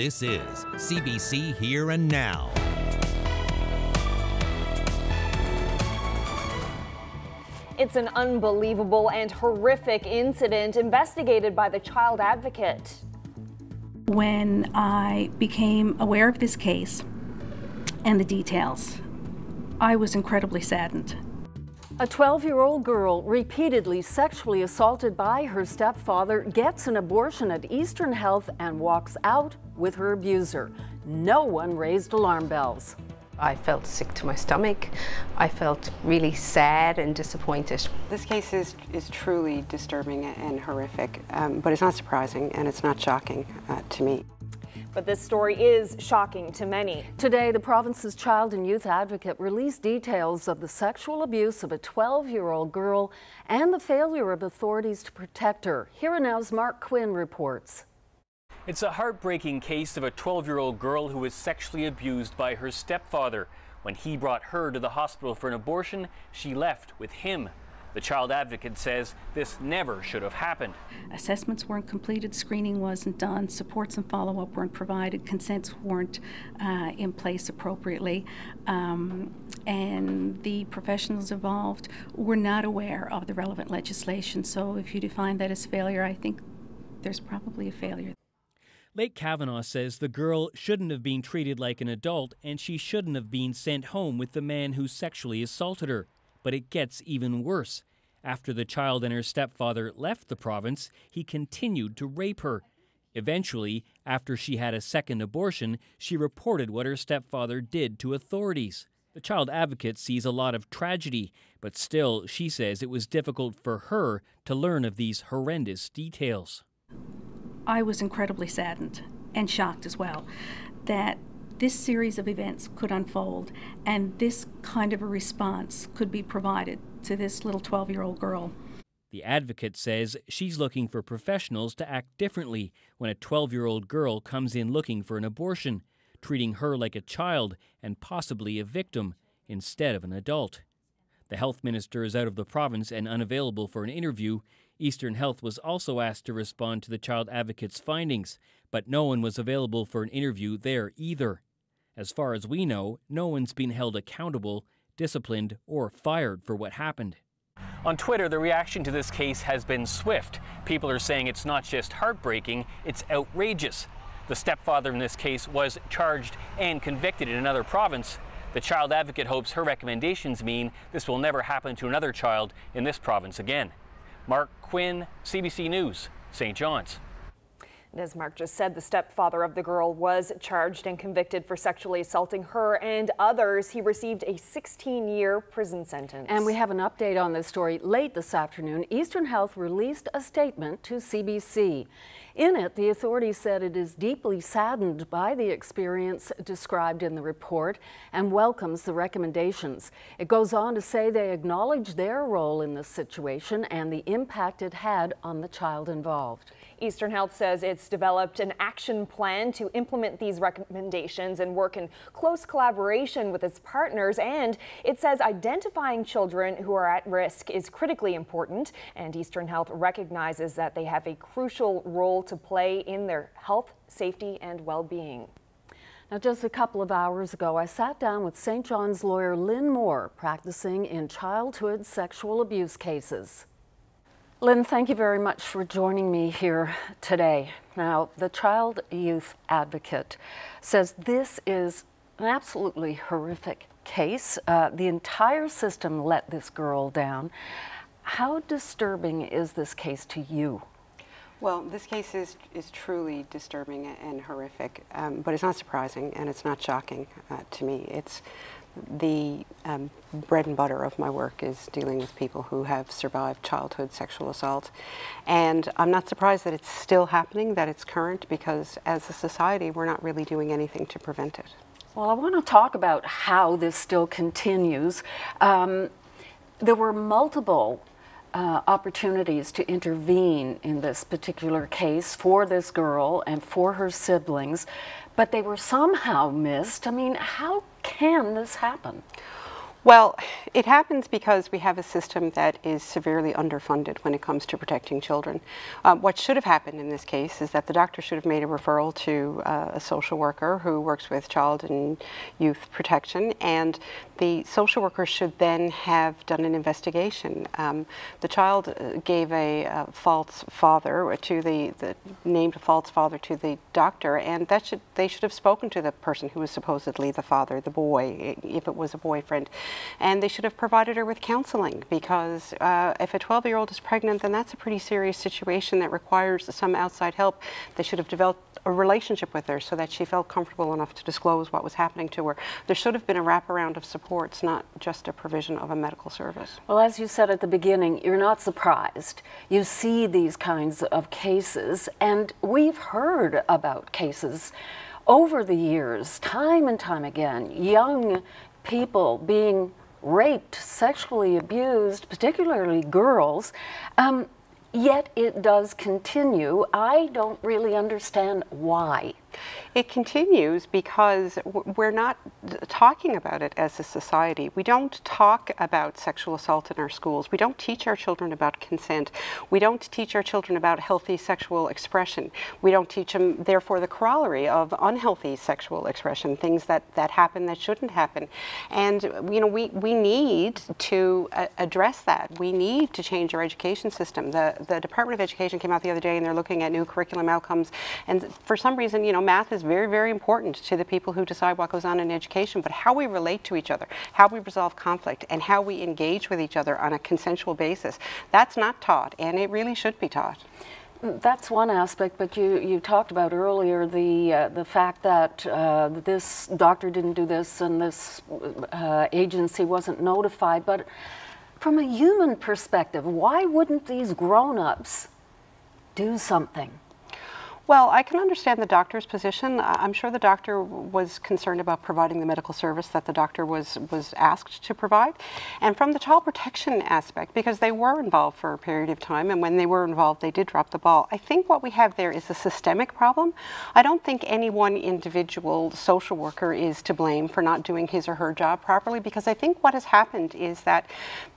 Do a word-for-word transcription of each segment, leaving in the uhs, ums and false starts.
This is C B C Here and Now. It's an unbelievable and horrific incident investigated by the Child Advocate. When I became aware of this case and the details, I was incredibly saddened. A twelve-year-old girl repeatedly sexually assaulted by her stepfather gets an abortion at Eastern Health and walks out with her abuser. No one raised alarm bells. I felt sick to my stomach. I felt really sad and disappointed. This case is, is truly disturbing and horrific, um, but it's not surprising and it's not shocking uh, to me. But this story is shocking to many. Today, the province's Child and Youth Advocate released details of the sexual abuse of a twelve-year-old girl and the failure of authorities to protect her. Here and Now's Mark Quinn reports. It's a heartbreaking case of a twelve-year-old girl who was sexually abused by her stepfather. When he brought her to the hospital for an abortion, she left with him. The Child Advocate says this never should have happened. Assessments weren't completed, screening wasn't done, supports and follow-up weren't provided, consents weren't uh, in place appropriately, um, and the professionals involved were not aware of the relevant legislation. So if you define that as failure, I think there's probably a failure. Lake Kavanaugh says the girl shouldn't have been treated like an adult and she shouldn't have been sent home with the man who sexually assaulted her. But it gets even worse. After the child and her stepfather left the province, he continued to rape her. Eventually, after she had a second abortion, she reported what her stepfather did to authorities. The Child Advocate sees a lot of tragedy, but still, she says it was difficult for her to learn of these horrendous details. I was incredibly saddened and shocked as well that this series of events could unfold and this kind of a response could be provided to this little twelve-year-old girl. The advocate says she's looking for professionals to act differently when a twelve-year-old girl comes in looking for an abortion, treating her like a child and possibly a victim instead of an adult. The health minister is out of the province and unavailable for an interview. Eastern Health was also asked to respond to the Child Advocate's findings, but no one was available for an interview there either. As far as we know, no one's been held accountable, disciplined, or fired for what happened. On Twitter, the reaction to this case has been swift. People are saying it's not just heartbreaking, it's outrageous. The stepfather in this case was charged and convicted in another province. The Child Advocate hopes her recommendations mean this will never happen to another child in this province again. Mark Quinn, C B C News, Saint John's. And as Mark just said, the stepfather of the girl was charged and convicted for sexually assaulting her and others. He received a sixteen-year prison sentence. And we have an update on this story. Late this afternoon, Eastern Health released a statement to C B C. In it, the authorities said it is deeply saddened by the experience described in the report and welcomes the recommendations. It goes on to say they acknowledge their role in this situation and the impact it had on the child involved. Eastern Health says it's developed an action plan to implement these recommendations and work in close collaboration with its partners, and it says identifying children who are at risk is critically important, and Eastern Health recognizes that they have a crucial role to play in their health, safety, and well-being. Now, just a couple of hours ago, I sat down with Saint John's lawyer Lynn Moore, practicing in childhood sexual abuse cases. Lynn, thank you very much for joining me here today. Now, the Child Youth Advocate says this is an absolutely horrific case. Uh, the entire system let this girl down. How disturbing is this case to you? Well, this case is, is truly disturbing and horrific, um, but it's not surprising and it's not shocking uh, to me. It's the um, bread and butter of my work is dealing with people who have survived childhood sexual assault. And I'm not surprised that it's still happening, that it's current, because as a society, we're not really doing anything to prevent it. Well, I want to talk about how this still continues. Um, there were multiple uh, opportunities to intervene in this particular case for this girl and for her siblings, but they were somehow missed. I mean, how can this happen? Well, it happens because we have a system that is severely underfunded when it comes to protecting children. Um, what should have happened in this case is that the doctor should have made a referral to uh, a social worker who works with child and youth protection, and the social worker should then have done an investigation. Um, the child gave a uh, false father to the, the named a false father to the doctor, and that should they should have spoken to the person who was supposedly the father, the boy, if it was a boyfriend. And they should have provided her with counseling, because uh, if a twelve-year-old is pregnant, then that's a pretty serious situation that requires some outside help. They should have developed a relationship with her so that she felt comfortable enough to disclose what was happening to her. There should have been a wraparound of supports, not just a provision of a medical service. Well, as you said at the beginning, you're not surprised. You see these kinds of cases, and we've heard about cases over the years, time and time again, young people being raped, sexually abused, particularly girls, um, yet it does continue. I don't really understand why. It continues because we're not talking about it as a society. We don't talk about sexual assault in our schools. We don't teach our children about consent. We don't teach our children about healthy sexual expression. We don't teach them, therefore, the corollary of unhealthy sexual expression, things that, that happen that shouldn't happen. And, you know, we, we need to uh, address that. We need to change our education system. The, the Department of Education came out the other day, and they're looking at new curriculum outcomes. And for some reason, you know, math is very, very important to the people who decide what goes on in education, but how we relate to each other, how we resolve conflict, and how we engage with each other on a consensual basis, that's not taught, and it really should be taught. That's one aspect, but you, you talked about earlier the, uh, the fact that uh, this doctor didn't do this and this uh, agency wasn't notified, but from a human perspective, why wouldn't these grown-ups do something? Well, I can understand the doctor's position. I'm sure the doctor was concerned about providing the medical service that the doctor was, was asked to provide. And from the child protection aspect, because they were involved for a period of time, and when they were involved, they did drop the ball. I think what we have there is a systemic problem. I don't think any one individual social worker is to blame for not doing his or her job properly, because I think what has happened is that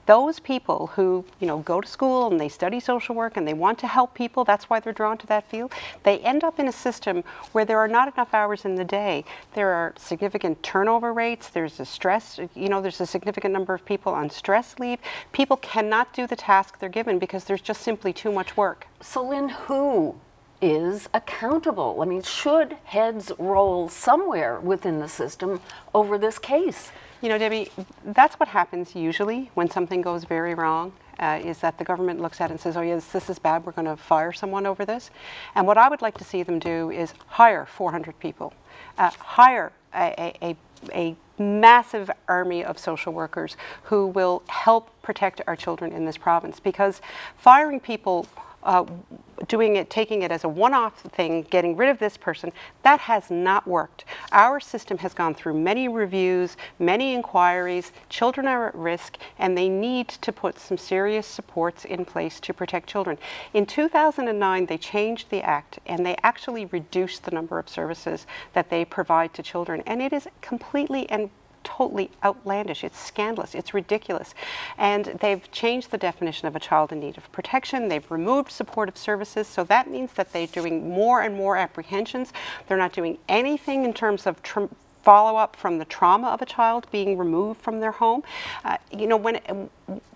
those people who, you know, go to school and they study social work and they want to help people, that's why they're drawn to that field, they end up in a system where there are not enough hours in the day. There are significant turnover rates, there's a stress, you know, there's a significant number of people on stress leave. People cannot do the task they're given because there's just simply too much work. So Lynn, who is accountable? I mean, should heads roll somewhere within the system over this case? You know, Debbie, that's what happens usually when something goes very wrong. Uh, is that the government looks at it and says, oh yes, this is bad, we're going to fire someone over this. And what I would like to see them do is hire four hundred people, uh, hire a, a, a massive army of social workers who will help protect our children in this province, because firing people, Uh, doing it, taking it as a one-off thing, getting rid of this person, that has not worked. Our system has gone through many reviews, many inquiries. Children are at risk, and they need to put some serious supports in place to protect children. In two thousand nine, they changed the act, and they actually reduced the number of services that they provide to children, and it is completely and totally outlandish. It's scandalous. It's ridiculous. And they've changed the definition of a child in need of protection. They've removed supportive services. So that means that they're doing more and more apprehensions. They're not doing anything in terms of follow-up from the trauma of a child being removed from their home. Uh, you know, when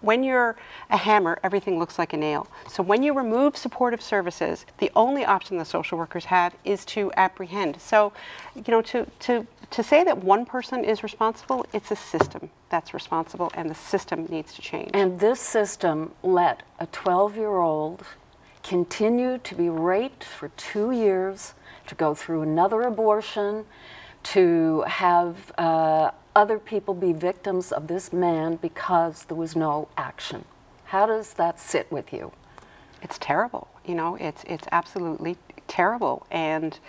when you're a hammer, everything looks like a nail. So when you remove supportive services, the only option the social workers have is to apprehend. So, you know, to, to, to say that one person is responsible, it's a system that's responsible, and the system needs to change. And this system let a twelve-year-old continue to be raped for two years, to go through another abortion, to have uh, other people be victims of this man because there was no action. How does that sit with you? It's terrible. You know, it's, it's absolutely terrible. And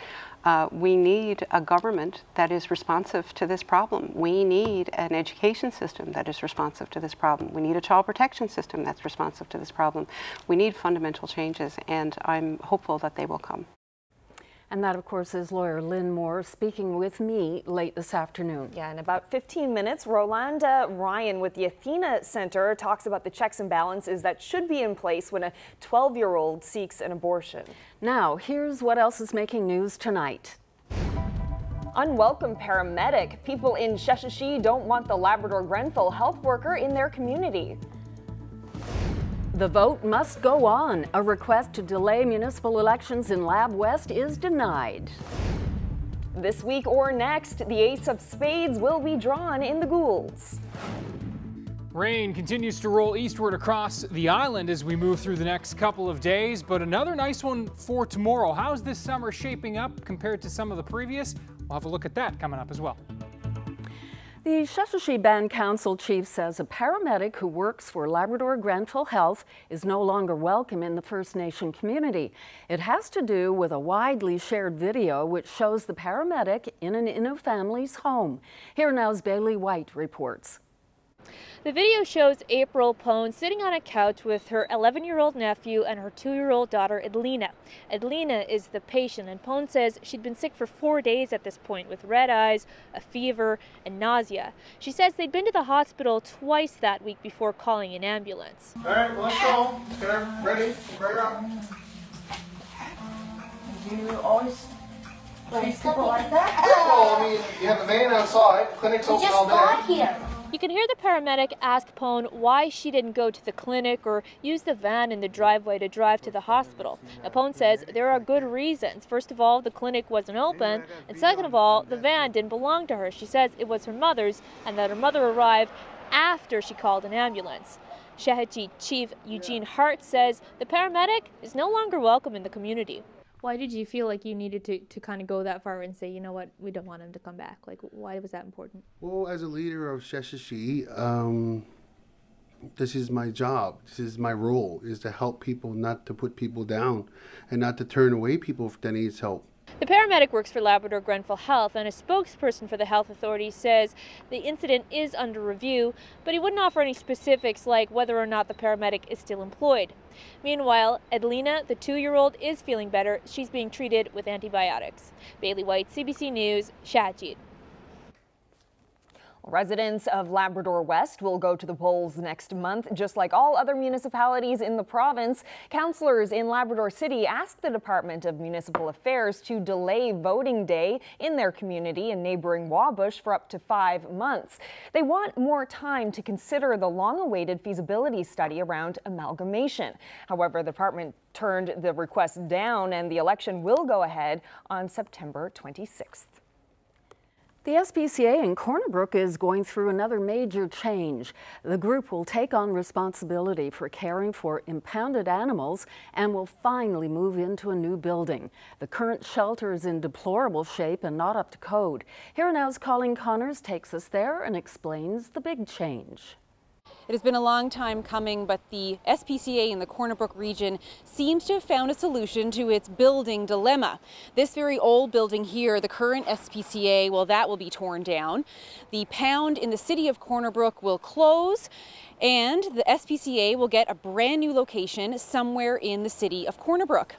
uh, we need a government that is responsive to this problem. We need an education system that is responsive to this problem. We need a child protection system that's responsive to this problem. We need fundamental changes, and I'm hopeful that they will come. And that, of course, is lawyer Lynn Moore speaking with me late this afternoon. Yeah, in about fifteen minutes, Rolanda Ryan with the Athena Center talks about the checks and balances that should be in place when a twelve-year-old seeks an abortion. Now, here's what else is making news tonight. Unwelcome paramedic. People in Sheshatshiu don't want the Labrador Grenfell health worker in their community. The vote must go on. A request to delay municipal elections in Lab West is denied. This week or next, the ace of spades will be drawn in the Goulds. Rain continues to roll eastward across the island as we move through the next couple of days, but another nice one for tomorrow. How's this summer shaping up compared to some of the previous? We'll have a look at that coming up as well. The Sheshatshiu Band Council chief says a paramedic who works for Labrador Grenfell Health is no longer welcome in the First Nation community. It has to do with a widely shared video which shows the paramedic in an Innu family's home. Here now's Bailey White reports. The video shows April Pone sitting on a couch with her eleven-year-old nephew and her two-year-old daughter, Edlina. Edlina is the patient, and Pone says she'd been sick for four days at this point with red eyes, a fever, and nausea. She says they'd been to the hospital twice that week before calling an ambulance. All right, well, let's go. Let's get her ready. Bring her up. Do you always treat people like that? Well, I mean, you have a van outside. Clinic's open all day. You just got here. You can hear the paramedic ask Pone why she didn't go to the clinic or use the van in the driveway to drive to the hospital. Now, Pone says there are good reasons. First of all, the clinic wasn't open, and second of all, the van didn't belong to her. She says it was her mother's and that her mother arrived after she called an ambulance. Sheshatshiu Chief Eugene Hart says the paramedic is no longer welcome in the community. Why did you feel like you needed to, to kind of go that far and say, you know what, we don't want him to come back? Like, why was that important? Well, as a leader of Sheshatshiu, um, this is my job. This is my role, is to help people, not to put people down, and not to turn away people that needs help. The paramedic works for Labrador Grenfell Health, and a spokesperson for the health authority says the incident is under review, but he wouldn't offer any specifics like whether or not the paramedic is still employed. Meanwhile, Edlina, the two-year-old, is feeling better. She's being treated with antibiotics. Bailey White, C B C News, Sheshatshiu. Residents of Labrador West will go to the polls next month, just like all other municipalities in the province. Councillors in Labrador City asked the Department of Municipal Affairs to delay voting day in their community in neighboring Wabush for up to five months. They want more time to consider the long-awaited feasibility study around amalgamation. However, the department turned the request down, and the election will go ahead on September twenty-sixth. The S P C A in Corner Brook is going through another major change. The group will take on responsibility for caring for impounded animals and will finally move into a new building. The current shelter is in deplorable shape and not up to code. Here now's Colleen Connors takes us there and explains the big change. It has been a long time coming, but the S P C A in the Corner Brook region seems to have found a solution to its building dilemma. This very old building here, the current S P C A, well, that will be torn down. The pound in the city of Corner Brook will close, and the S P C A will get a brand new location somewhere in the city of Corner Brook.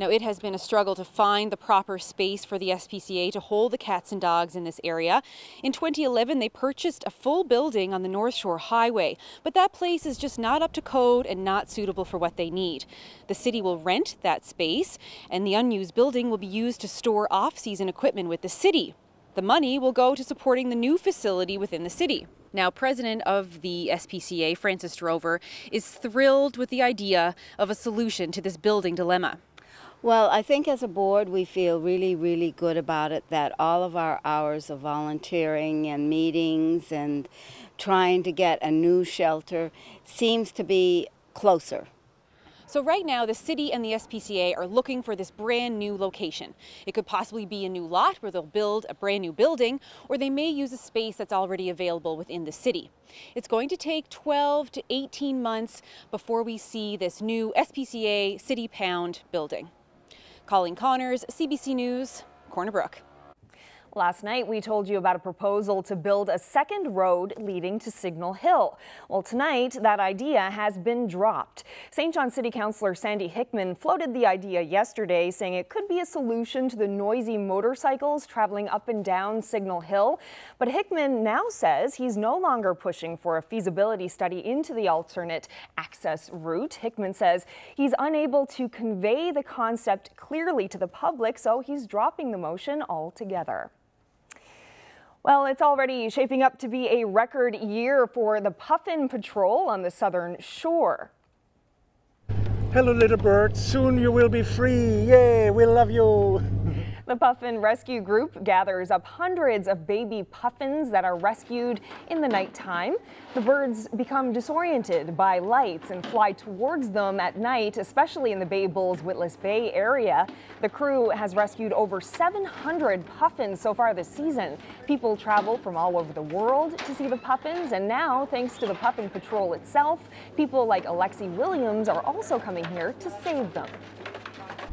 Now, it has been a struggle to find the proper space for the S P C A to hold the cats and dogs in this area. In twenty eleven, they purchased a full building on the North Shore Highway, but that place is just not up to code and not suitable for what they need. The city will rent that space, and the unused building will be used to store off-season equipment with the city. The money will go to supporting the new facility within the city. Now, president of the S P C A, Francis Drover, is thrilled with the idea of a solution to this building dilemma. Well, I think as a board we feel really, really good about it, that all of our hours of volunteering and meetings and trying to get a new shelter seems to be closer. So right now, the city and the S P C A are looking for this brand new location. It could possibly be a new lot where they'll build a brand new building, or they may use a space that's already available within the city. It's going to take twelve to eighteen months before we see this new S P C A City Pound building. Colleen Connors, C B C News, Corner Brook. Last night, we told you about a proposal to build a second road leading to Signal Hill. Well, tonight, that idea has been dropped. Saint John City Councilor Sandy Hickman floated the idea yesterday, saying it could be a solution to the noisy motorcycles traveling up and down Signal Hill. But Hickman now says he's no longer pushing for a feasibility study into the alternate access route. Hickman says he's unable to convey the concept clearly to the public, so he's dropping the motion altogether. Well, it's already shaping up to be a record year for the Puffin Patrol on the southern shore. Hello, little birds. Soon you will be free. Yay, we love you. The Puffin Rescue Group gathers up hundreds of baby puffins that are rescued in the nighttime. The birds become disoriented by lights and fly towards them at night, especially in the Bay Bulls, Witless Bay area. The crew has rescued over seven hundred puffins so far this season. People travel from all over the world to see the puffins, and now, thanks to the Puffin Patrol itself, people like Alexi Williams are also coming here to save them.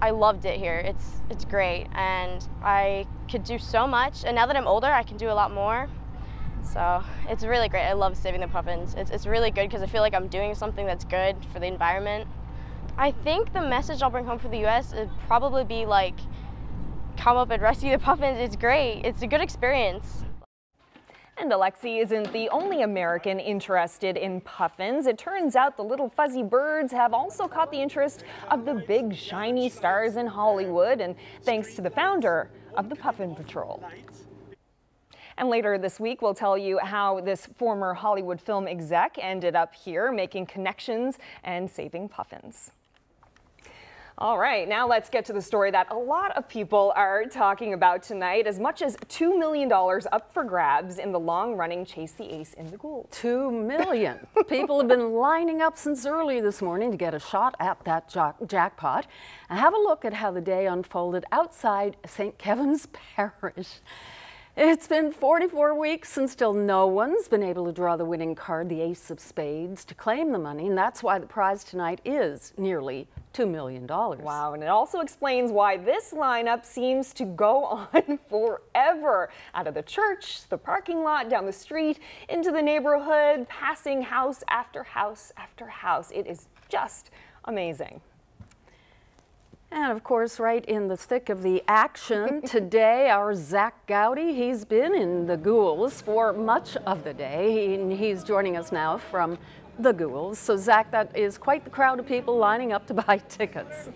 I loved it here. It's it's great, and I could do so much. And now that I'm older, I can do a lot more. So it's really great. I love saving the puffins. It's, it's really good because I feel like I'm doing something that's good for the environment. I think the message I'll bring home for the U S would probably be like, come up and rescue the puffins. It's great. It's a good experience. And Alexi isn't the only American interested in puffins. It turns out the little fuzzy birds have also caught the interest of the big shiny stars in Hollywood, and thanks to the founder of the Puffin Patrol. And later this week, we'll tell you how this former Hollywood film exec ended up here making connections and saving puffins. All right, now let's get to the story that a lot of people are talking about tonight. As much as two million dollars up for grabs in the long-running Chase the Ace in the Goulds. two million dollars. People have been lining up since early this morning to get a shot at that jackpot. And have a look at how the day unfolded outside Saint Kevin's Parish. It's been forty-four weeks and still no one's been able to draw the winning card, the Ace of Spades, to claim the money, and that's why the prize tonight is nearly two million dollars. Wow, and it also explains why this lineup seems to go on forever. Out of the church, the parking lot, down the street, into the neighborhood, passing house after house after house. It is just amazing. And of course, right in the thick of the action today, our Zach Gowdy, he's been in the Goulds for much of the day, and he's joining us now from the Goulds. So Zach, that is quite the crowd of people lining up to buy tickets.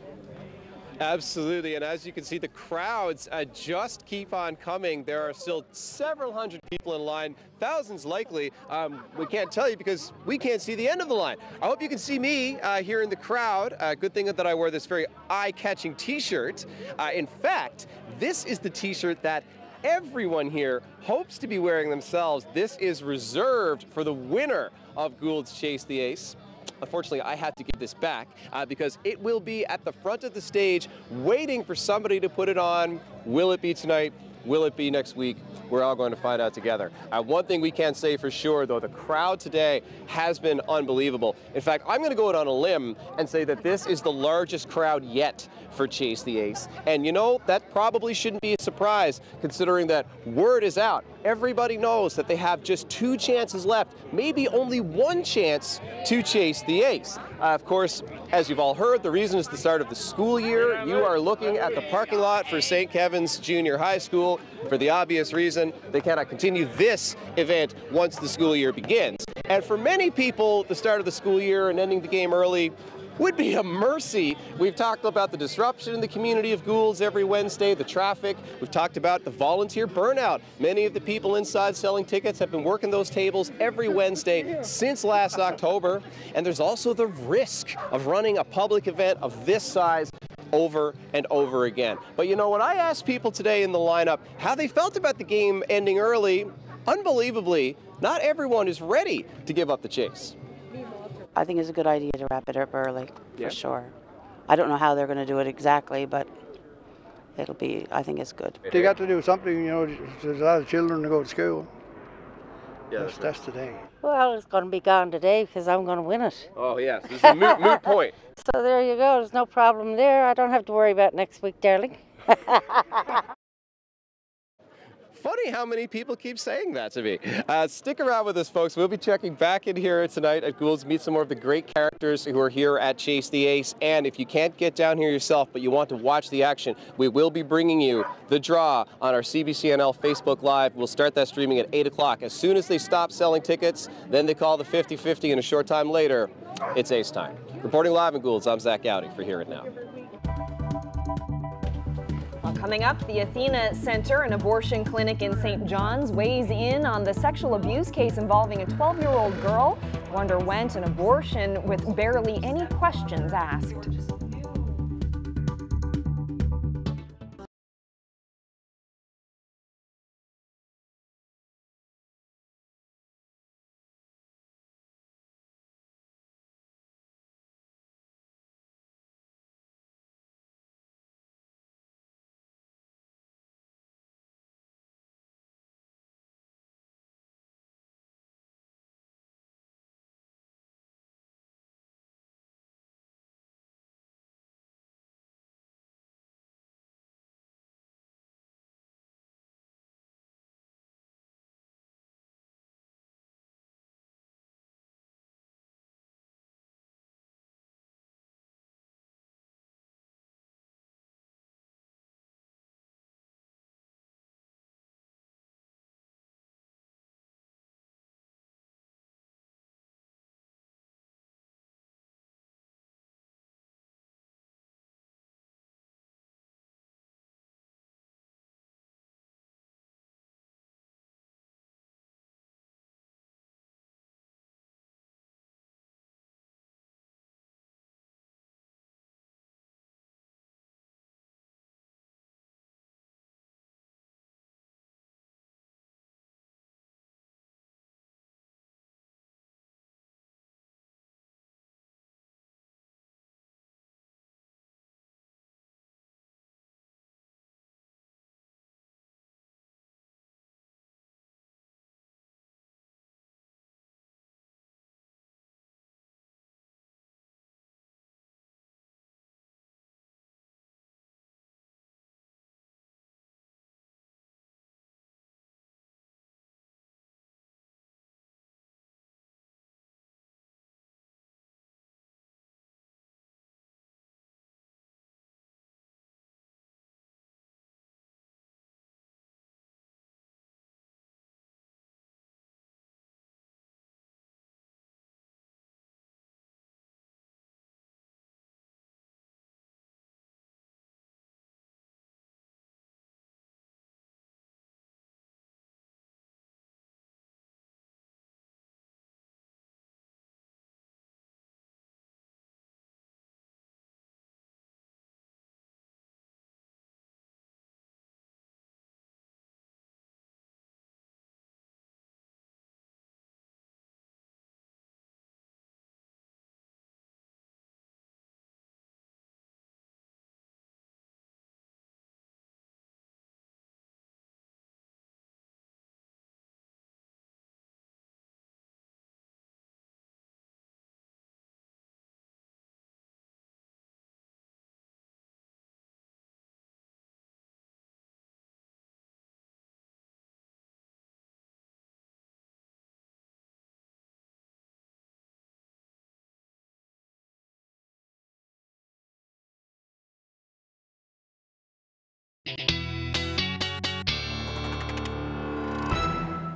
Absolutely, and as you can see, the crowds uh, just keep on coming. There are still several hundred people in line, thousands likely. Um, we can't tell you because we can't see the end of the line. I hope you can see me uh, here in the crowd. Uh, good thing that I wear this very eye-catching t-shirt. Uh, in fact, this is the t-shirt that everyone here hopes to be wearing themselves. This is reserved for the winner of Gould's Chase the Ace. Unfortunately, I have to give this back uh, because it will be at the front of the stage waiting for somebody to put it on. Will it be tonight? Will it be next week? We're all going to find out together. Uh, one thing we can say for sure, though, the crowd today has been unbelievable. In fact, I'm going to go out on a limb and say that this is the largest crowd yet for Chase the Ace. And, you know, that probably shouldn't be a surprise, considering that word is out. Everybody knows that they have just two chances left, maybe only one chance to chase the ace. Uh, of course, as you've all heard, the reason is the start of the school year. You are looking at the parking lot for Saint Kevin's Junior High School for the obvious reason they cannot continue this event once the school year begins. And for many people, the start of the school year and ending the game early would be a mercy. We've talked about the disruption in the community of Goulds every Wednesday, the traffic. We've talked about the volunteer burnout. Many of the people inside selling tickets have been working those tables every Wednesday since last October. And there's also the risk of running a public event of this size over and over again. But you know, when I asked people today in the lineup how they felt about the game ending early, unbelievably, not everyone is ready to give up the chase. I think it's a good idea to wrap it up early, for yeah. sure. I don't know how they're going to do it exactly, but it'll be, I think it's good. They got to do something, you know, there's a lot of children to go to school. Yeah, that's, that's right. Today. Well, it's going to be gone today because I'm going to win it. Oh, yes, this is a moot, moot point. So there you go, there's no problem there. I don't have to worry about next week, darling. Funny how many people keep saying that to me. Uh, stick around with us, folks. We'll be checking back in here tonight at Goulds, meet some more of the great characters who are here at Chase the Ace. And if you can't get down here yourself, but you want to watch the action, we will be bringing you the draw on our C B C N L Facebook Live. We'll start that streaming at eight o'clock. As soon as they stop selling tickets, then they call the fifty fifty, and a short time later, it's Ace time. Reporting live in Goulds, I'm Zach Gowdy for Here and Now. Coming up, the Athena Center, an abortion clinic in Saint John's, weighs in on the sexual abuse case involving a twelve-year-old girl who underwent an abortion with barely any questions asked.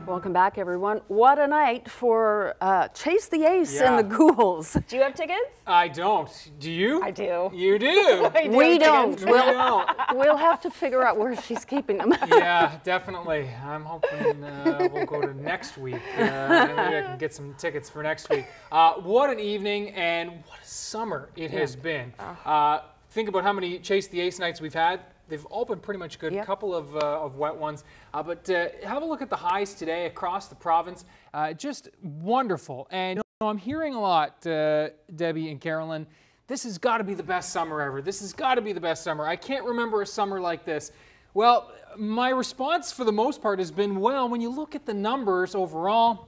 Welcome back, everyone. What a night for uh, Chase the Ace yeah. and the Goulds. Do you have tickets? I don't. Do you? I do. You do? I do. We don't. We we'll, don't. We'll have to figure out where she's keeping them. Yeah, definitely. I'm hoping uh, we'll go to next week. Uh, maybe I can get some tickets for next week. Uh, what an evening and what a summer it yeah. has been. Uh, think about how many Chase the Ace nights we've had. They've all been pretty much good, a yep. couple of, uh, of wet ones. Uh, but uh, have a look at the highs today across the province. Uh, just wonderful. And you know, I'm hearing a lot, uh, Debbie and Carolyn, this has got to be the best summer ever. This has got to be the best summer. I can't remember a summer like this. Well, my response for the most part has been, well, when you look at the numbers overall,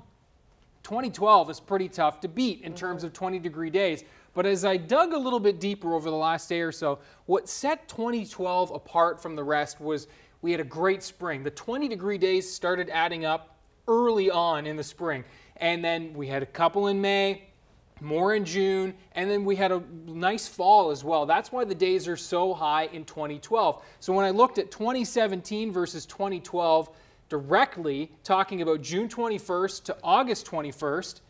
twenty twelve is pretty tough to beat in mm-hmm. terms of twenty degree days. But as I dug a little bit deeper over the last day or so, what set twenty twelve apart from the rest was we had a great spring. The twenty degree days started adding up early on in the spring. And then we had a couple in May, more in June, and then we had a nice fall as well. That's why the days are so high in twenty twelve. So when I looked at twenty seventeen versus twenty twelve directly, talking about June twenty-first to August twenty-first,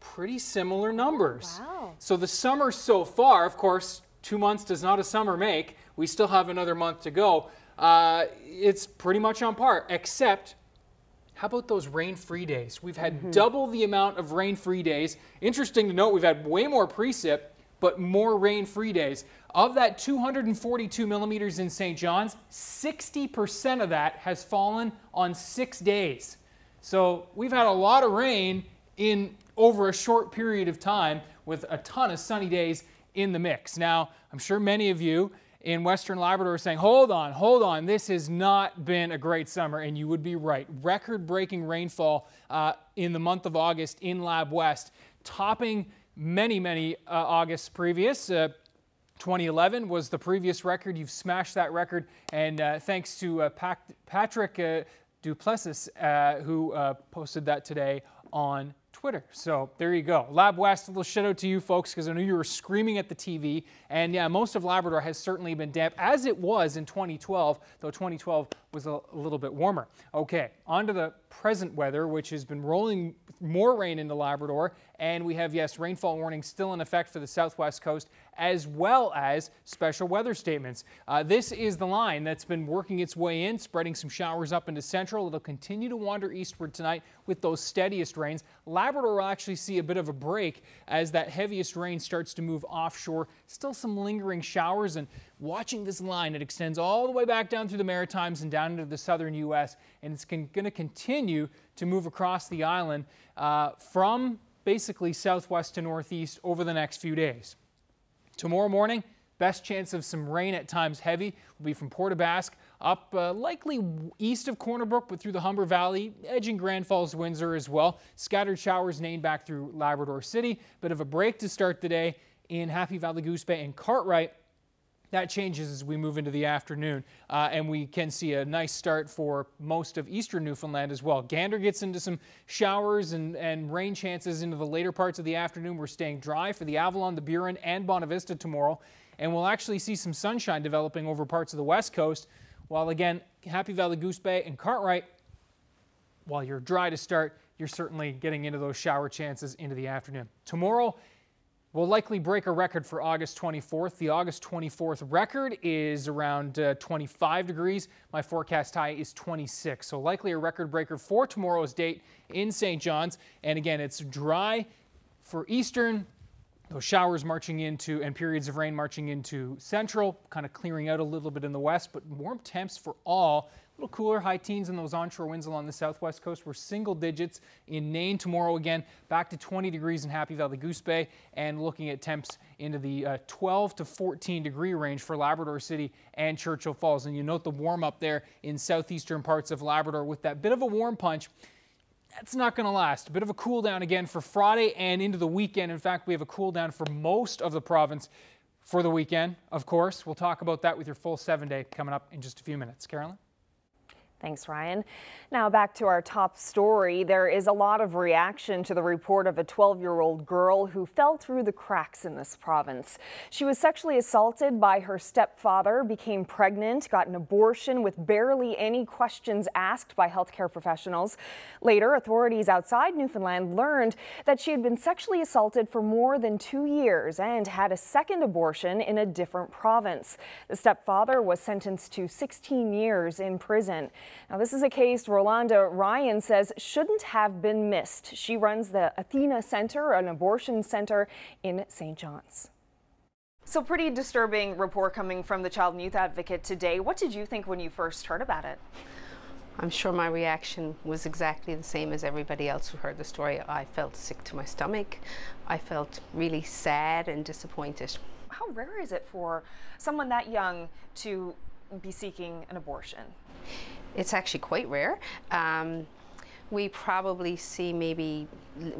pretty similar numbers. Wow. So the summer so far, of course, two months does not a summer make. We still have another month to go. Uh, it's pretty much on par, except how about those rain-free days? We've had mm-hmm. double the amount of rain-free days. Interesting to note, we've had way more precip, but more rain-free days. Of that two hundred forty-two millimeters in Saint John's, sixty percent of that has fallen on six days. So we've had a lot of rain in over a short period of time with a ton of sunny days in the mix. Now, I'm sure many of you in Western Labrador saying, hold on, hold on, this has not been a great summer, and you would be right. Record-breaking rainfall uh, in the month of August in Lab West, topping many, many uh, Augusts previous. Uh, twenty eleven was the previous record. You've smashed that record, and uh, thanks to uh, Pat Patrick uh, Duplessis, uh, who uh, posted that today on Twitter. So there you go. Lab West, a little shout out to you folks, because I know you were screaming at the T V. And yeah, most of Labrador has certainly been damp, as it was in twenty twelve, though twenty twelve was a little bit warmer. Okay, on to the present weather, which has been rolling more rain into Labrador. And we have, yes, rainfall warnings still in effect for the southwest coast, as well as special weather statements. Uh, this is the line that's been working its way in, spreading some showers up into central. It'll continue to wander eastward tonight with those steadiest rains. Labrador will actually see a bit of a break as that heaviest rain starts to move offshore. Still some lingering showers, and watching this line, it extends all the way back down through the Maritimes and down into the southern U S, and it's going to continue to move across the island uh, from basically southwest to northeast over the next few days. Tomorrow morning, best chance of some rain, at times heavy, will be from Port Basque up uh, likely east of Corner Brook, but through the Humber Valley, edging Grand Falls, Windsor as well. Scattered showers named back through Labrador City. Bit of a break to start the day in Happy Valley, Goose Bay and Cartwright. That changes as we move into the afternoon, uh, and we can see a nice start for most of eastern Newfoundland as well. Gander gets into some showers and, and rain chances into the later parts of the afternoon. We're staying dry for the Avalon, the Burin, and Bonavista tomorrow, and we'll actually see some sunshine developing over parts of the west coast, while again, Happy Valley, Goose Bay, and Cartwright, while you're dry to start, you're certainly getting into those shower chances into the afternoon. Tomorrow, we'll likely break a record for August twenty-fourth. The August twenty-fourth record is around uh, twenty-five degrees. My forecast high is twenty-six. So likely a record breaker for tomorrow's date in Saint John's. And again, it's dry for eastern. Those showers marching into and periods of rain marching into central, kind of clearing out a little bit in the west, but warm temps for all. A little cooler, high teens, and those onshore winds along the southwest coast were single digits in Nain tomorrow again, back to twenty degrees in Happy Valley, Goose Bay, and looking at temps into the uh, twelve to fourteen degree range for Labrador City and Churchill Falls. And you note the warm up there in southeastern parts of Labrador with that bit of a warm punch. That's not going to last. A bit of a cool down again for Friday and into the weekend. In fact, we have a cool down for most of the province for the weekend, of course. We'll talk about that with your full seven day coming up in just a few minutes. Carolyn? Thanks, Ryan. Now back to our top story. There is a lot of reaction to the report of a twelve-year-old girl who fell through the cracks in this province. She was sexually assaulted by her stepfather, became pregnant, got an abortion with barely any questions asked by healthcare professionals. Later, authorities outside Newfoundland learned that she had been sexually assaulted for more than two years and had a second abortion in a different province. The stepfather was sentenced to sixteen years in prison. Now, this is a case Rolanda Ryan says shouldn't have been missed. She runs the Athena Center, an abortion center in Saint John's. So pretty disturbing report coming from the Child and Youth Advocate today. What did you think when you first heard about it? I'm sure my reaction was exactly the same as everybody else who heard the story. I felt sick to my stomach. I felt really sad and disappointed. How rare is it for someone that young to be seeking an abortion? It's actually quite rare. Um, we probably see maybe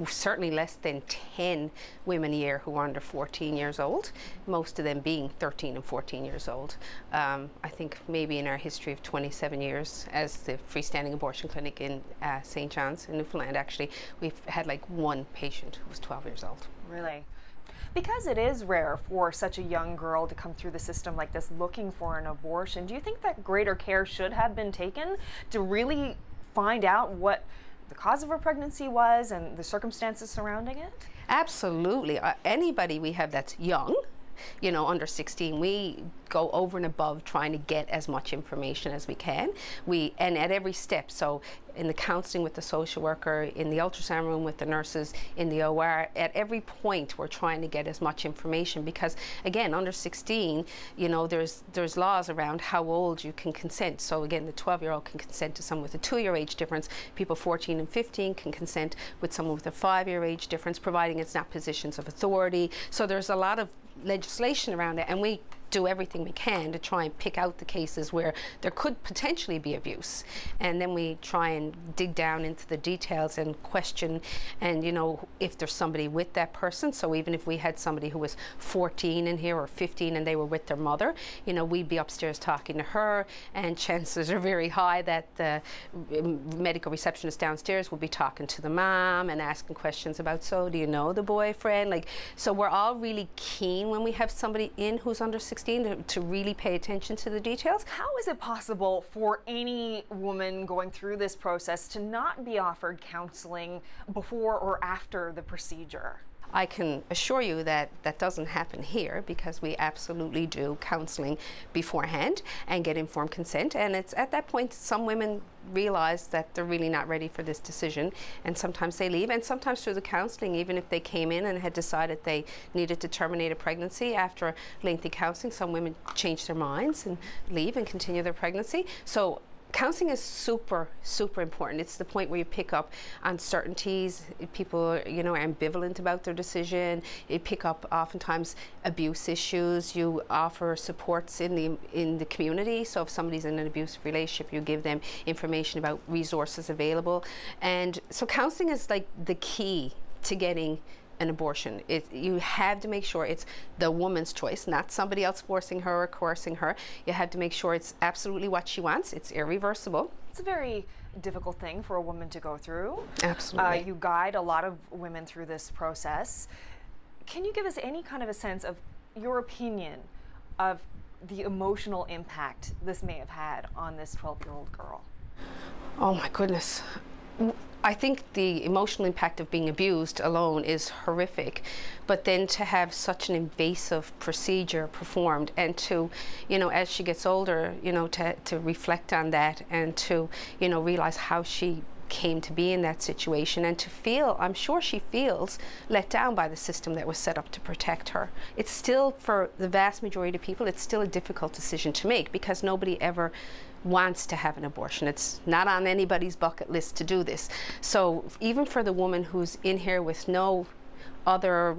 certainly less than ten women a year who are under fourteen years old, most of them being thirteen and fourteen years old. Um, I think maybe in our history of twenty-seven years as the freestanding abortion clinic in uh, Saint John's in Newfoundland, actually, we've had like one patient who was twelve years old. Really? Because it is rare for such a young girl to come through the system like this looking for an abortion, do you think that greater care should have been taken to really find out what the cause of her pregnancy was and the circumstances surrounding it? Absolutely. Uh, anybody we have that's young, you know, under sixteen, we go over and above trying to get as much information as we can. We, and at every step, so in the counseling with the social worker, in the ultrasound room with the nurses, in the O R, at every point we're trying to get as much information because, again, under sixteen, you know, there's there's laws around how old you can consent. So again, the twelve-year-old can consent to someone with a two-year age difference. People fourteen and fifteen can consent with someone with a five-year age difference, providing it's not positions of authority. So there's a lot of legislation around it, and we do everything we can to try and pick out the cases where there could potentially be abuse, and then we try and dig down into the details and question, and you know, if there's somebody with that person. So even if we had somebody who was fourteen in here or fifteen and they were with their mother, you know, we'd be upstairs talking to her, and chances are very high that the medical receptionist downstairs will be talking to the mom and asking questions about, so do you know the boyfriend? Like, so we're all really keen when we have somebody in who's under sixteen To, to really pay attention to the details. How is it possible for any woman going through this process to not be offered counseling before or after the procedure? I can assure you that that doesn't happen here, because we absolutely do counseling beforehand and get informed consent, and it's at that point some women realize that they're really not ready for this decision, and sometimes they leave, and sometimes through the counseling, even if they came in and had decided they needed to terminate a pregnancy, after lengthy counseling some women change their minds and leave and continue their pregnancy. So counseling is super, super important. It's the point where you pick up uncertainties. People, you know, are ambivalent about their decision. You pick up oftentimes abuse issues. You offer supports in the in the community. So if somebody's in an abusive relationship, you give them information about resources available. And so counseling is like the key to getting an abortion. It, you have to make sure it's the woman's choice, not somebody else forcing her or coercing her. You have to make sure it's absolutely what she wants. It's irreversible. It's a very difficult thing for a woman to go through. Absolutely. Uh, you guide a lot of women through this process. Can you give us any kind of a sense of your opinion of the emotional impact this may have had on this twelve-year-old girl? Oh my goodness. I think the emotional impact of being abused alone is horrific, but then to have such an invasive procedure performed, and to, you know, as she gets older, you know, to, to reflect on that, and to, you know, realize how she came to be in that situation, and to feel, I'm sure she feels let down by the system that was set up to protect her. It's still, for the vast majority of people, it's still a difficult decision to make, because nobody ever wants to have an abortion. It's not on anybody's bucket list to do this. So even for the woman who's in here with no other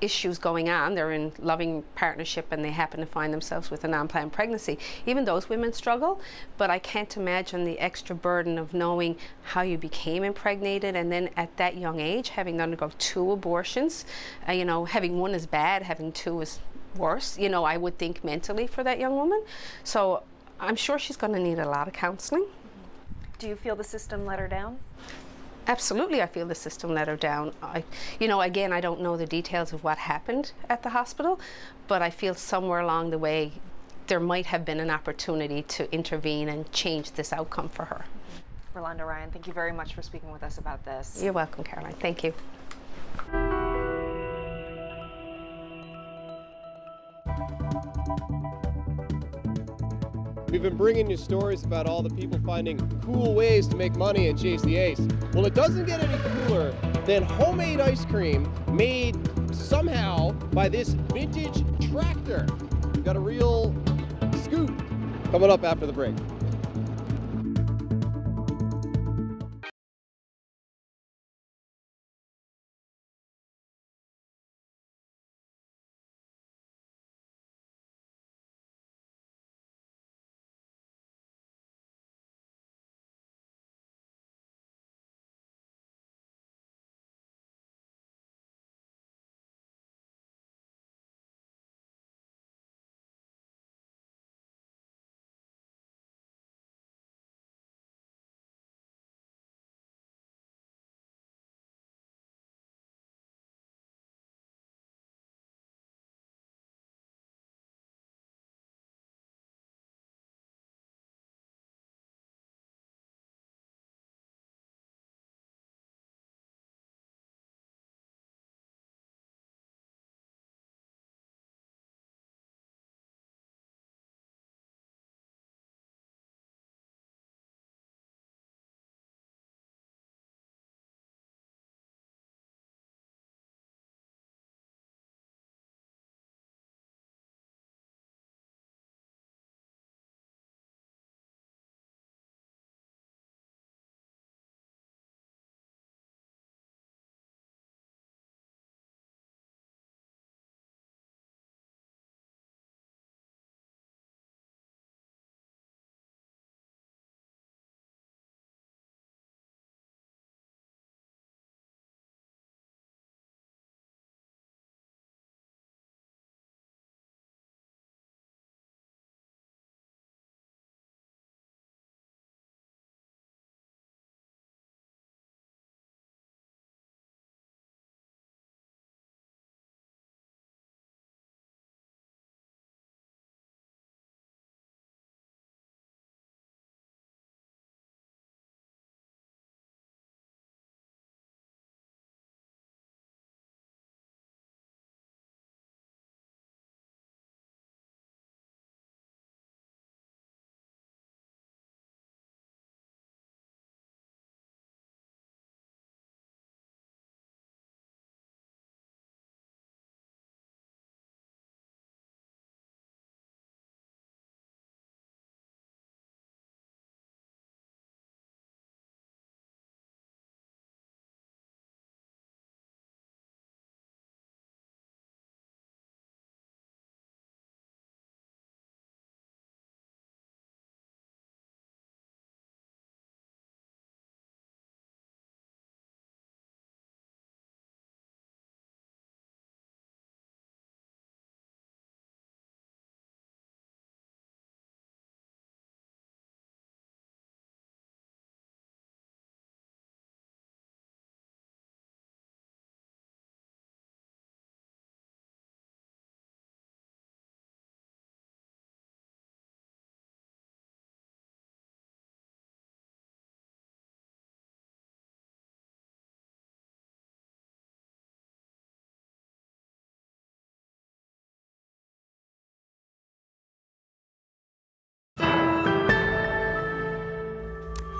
issues going on, they're in loving partnership and they happen to find themselves with a non-planned pregnancy, even those women struggle, but I can't imagine the extra burden of knowing how you became impregnated, and then at that young age having to undergo two abortions. Uh, you know, having one is bad, having two is worse, you know, I would think mentally for that young woman. So I'm sure she's going to need a lot of counseling. Do you feel the system let her down? Absolutely, I feel the system let her down. I, you know, again, I don't know the details of what happened at the hospital, but I feel somewhere along the way there might have been an opportunity to intervene and change this outcome for her. Rolanda Ryan, thank you very much for speaking with us about this. You're welcome, Caroline. Thank you. We've been bringing you stories about all the people finding cool ways to make money at Chase the Ace. Well, it doesn't get any cooler than homemade ice cream made somehow by this vintage tractor. We've got a real scoop coming up after the break.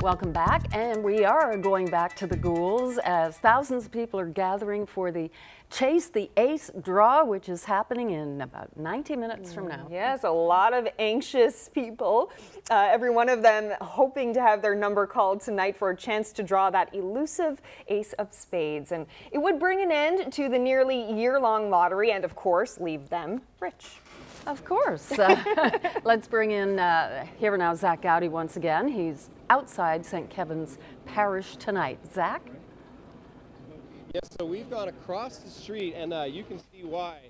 Welcome back, and we are going back to the Goulds as thousands of people are gathering for the Chase the Ace draw, which is happening in about ninety minutes from now. Yes, a lot of anxious people, uh, every one of them hoping to have their number called tonight for a chance to draw that elusive ace of spades. And it would bring an end to the nearly year-long lottery and, of course, leave them rich. Of course. Uh, let's bring in uh, Here and Now Zach Gowdy once again. He's outside Saint Kevin's Parish tonight. Zach? Yes, so we've gone across the street, and uh, you can see why.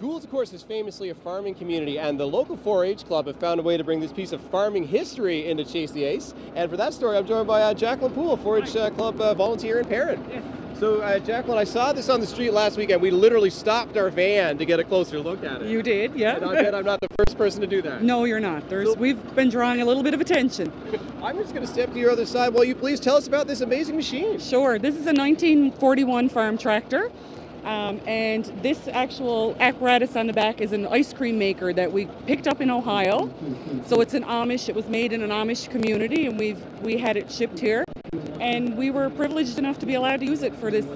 Goulds, of course, is famously a farming community, and the local four H club have found a way to bring this piece of farming history into Chase the Ace. And for that story, I'm joined by uh, Jacqueline Poole, four H uh, club uh, volunteer and parent. Yes. So, uh, Jacqueline, I saw this on the street last weekend. We literally stopped our van to get a closer look at it. You did, yeah. And I bet I'm not the first person to do that. No, you're not. There's, so, we've been drawing a little bit of attention. I'm just going to step to your other side while you please tell us about this amazing machine. Sure. This is a nineteen forty-one farm tractor, um, and this actual apparatus on the back is an ice cream maker that we picked up in Ohio. So it's an Amish. It was made in an Amish community, and we've we had it shipped here. And we were privileged enough to be allowed to use it for this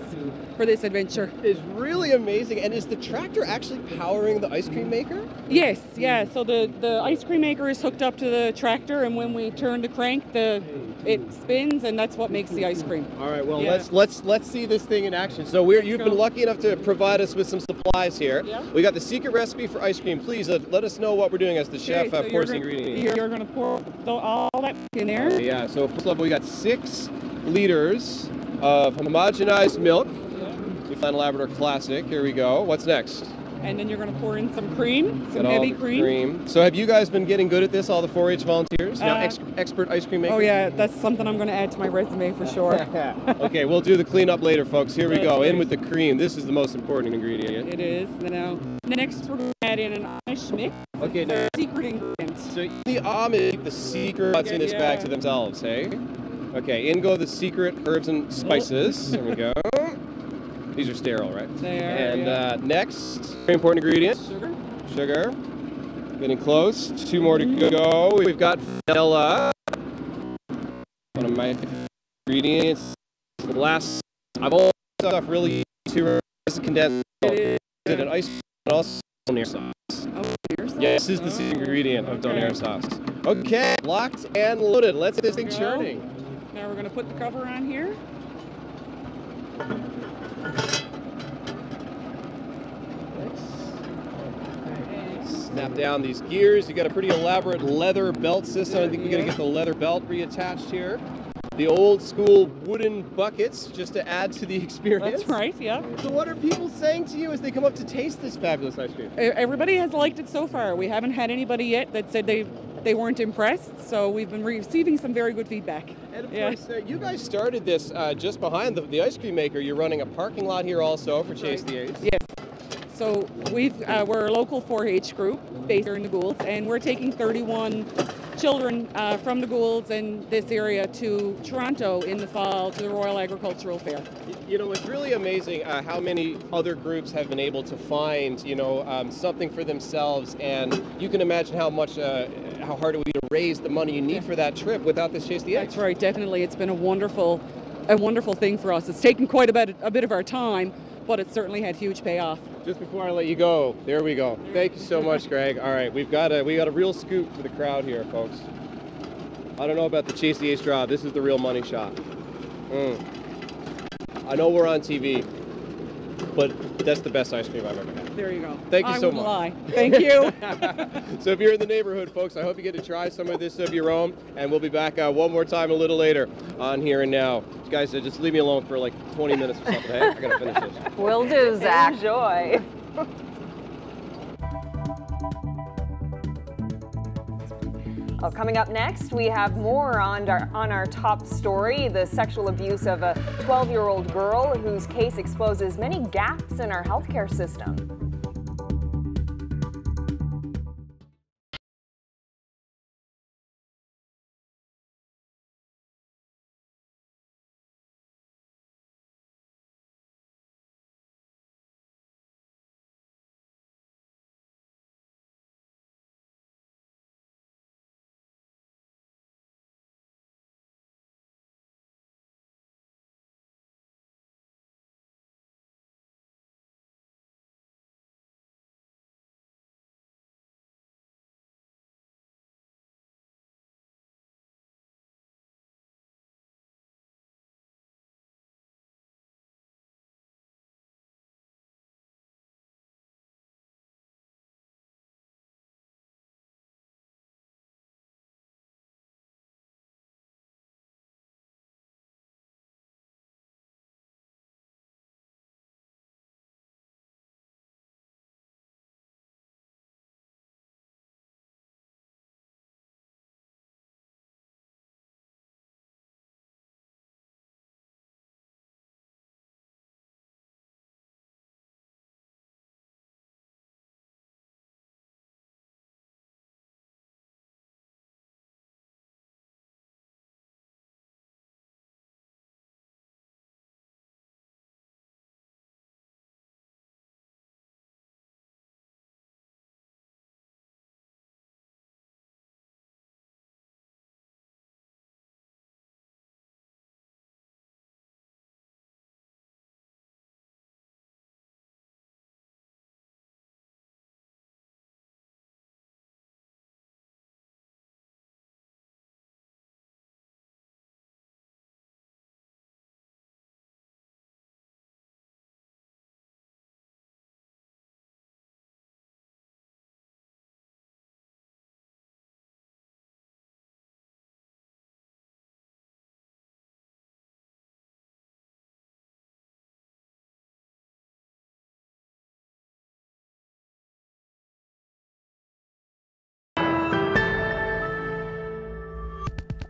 for this adventure. It's really amazing. And is the tractor actually powering the ice cream maker? Yes, yeah. So the, the ice cream maker is hooked up to the tractor, and when we turn the crank, the it spins, and that's what makes the ice cream. All right, well, yeah. let's let's let's see this thing in action. So we're you've been lucky enough to provide us with some supplies here. Yeah. We got the secret recipe for ice cream. Please uh, let us know what we're doing as the chef. Okay, so uh, pours the ingredients. You're going to pour the, all that in there. Yeah. So first level, we got six liters of homogenized milk. We found a Labrador classic. Here we go. What's next? And then you're going to pour in some cream, some heavy cream. cream. So have you guys been getting good at this, all the four H volunteers? Uh, now ex expert ice cream makers? Oh yeah, that's something I'm going to add to my resume for sure. Okay, we'll do the cleanup later, folks. Here we go, in with the cream. This is the most important ingredient. It is. Now, the next we're going to add in an Amish mix. Okay, now, secret ingredient. So the Amish, the secret what's in this yeah. bag to themselves, hey? Okay, in go the secret herbs and spices. There we go. These are sterile, right? They are, and yeah. uh, next, very important ingredient. Sugar. Sugar. Getting close. Two more to go. We've got vanilla. One of my ingredients. The last, I've all stuff really too is condensed milk. Is it an ice cream and also donair sauce? Oh, donair sauce? Yes, this is the secret oh. ingredient of okay. donair sauce. Okay, locked and loaded. Let's get this thing churning. Now we're going to put the cover on here. Snap down these gears. You got a pretty elaborate leather belt system. I think we're gonna get the leather belt reattached here. The old school wooden buckets just to add to the experience. That's right, yeah. So what are people saying to you as they come up to taste this fabulous ice cream? Everybody has liked it so far. We haven't had anybody yet that said they they weren't impressed, so we've been receiving some very good feedback. And of yeah. course, uh, you guys started this uh, just behind the, the ice cream maker. You're running a parking lot here also for Chase the Ace. Yes. So we've, uh, we're a local four H group based here in the Goulds, and we're taking thirty-one children uh, from the Goulds and this area to Toronto in the fall to the Royal Agricultural Fair. You know, it's really amazing uh, how many other groups have been able to find, you know, um, something for themselves, and you can imagine how much, uh, how hard it would be to raise the money you need yeah. for that trip without this Chase the Ace. That's right, definitely. It's been a wonderful, a wonderful thing for us. It's taken quite a bit, a bit of our time, but it certainly had huge payoff. Just before I let you go, there we go. Thank you so much, Greg. All right, we've got a we got a real scoop for the crowd here, folks. I don't know about the Chase the Ace draw. This is the real money shot. Mm. I know we're on T V, but that's the best ice cream I've ever had. There you go. Thank you I so much. Lie. Thank you. So if you're in the neighborhood, folks, I hope you get to try some of this of your own, and we'll be back uh, one more time a little later on Here and Now. Guys, just leave me alone for like twenty minutes or something. Hey, I gotta finish this. Will do, Zach. Enjoy. Well, coming up next, we have more on our, on our top story, the sexual abuse of a twelve-year-old girl whose case exposes many gaps in our healthcare system.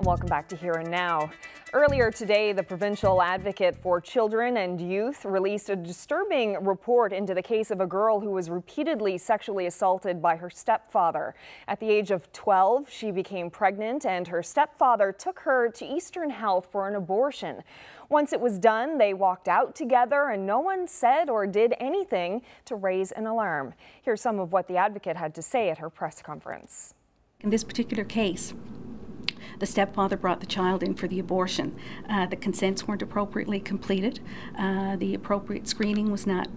Welcome back to Here and Now. Earlier today, the Provincial Advocate for Children and Youth released a disturbing report into the case of a girl who was repeatedly sexually assaulted by her stepfather. At the age of twelve, she became pregnant and her stepfather took her to Eastern Health for an abortion. Once it was done, they walked out together and no one said or did anything to raise an alarm. Here's some of what the advocate had to say at her press conference. In this particular case, the stepfather brought the child in for the abortion. Uh, the consents weren't appropriately completed, uh, the appropriate screening was not